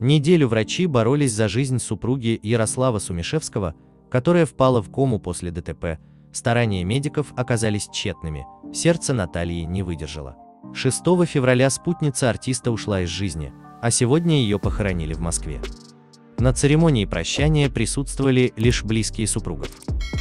Неделю врачи боролись за жизнь супруги Ярослава Сумишевского, которая впала в кому после ДТП. Старания медиков оказались тщетными, сердце Натальи не выдержало. 6 февраля спутница артиста ушла из жизни, а сегодня ее похоронили в Москве. На церемонии прощания присутствовали лишь близкие супругов.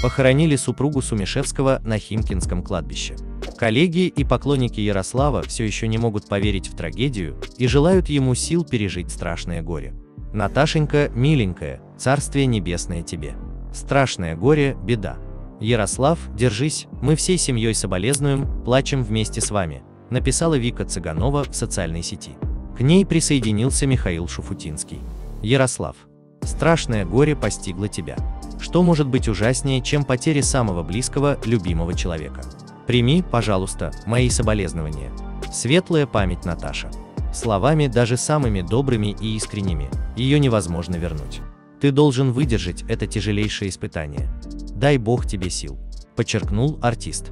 Похоронили супругу Сумишевского на Химкинском кладбище. Коллеги и поклонники Ярослава все еще не могут поверить в трагедию и желают ему сил пережить страшное горе. Наташенька, миленькая, царствие небесное тебе. Страшное горе, беда. Ярослав, держись, мы всей семьей соболезнуем, плачем вместе с вами, написала Вика Цыганова в социальной сети. К ней присоединился Михаил Шуфутинский. Ярослав, страшное горе постигло тебя. Что может быть ужаснее, чем потеря самого близкого, любимого человека? Прими, пожалуйста, мои соболезнования. Светлая память Наташа. Словами, даже самыми добрыми и искренними, ее невозможно вернуть. Ты должен выдержать это тяжелейшее испытание. Дай Бог тебе сил, подчеркнул артист.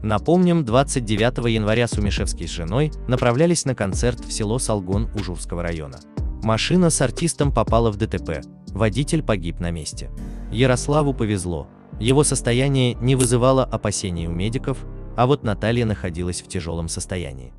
Напомним, 29 января Сумишевский с женой направлялись на концерт в село Солгон Ужурского района. Машина с артистом попала в ДТП, водитель погиб на месте. Ярославу повезло, его состояние не вызывало опасений у медиков, а вот Наталья находилась в тяжелом состоянии.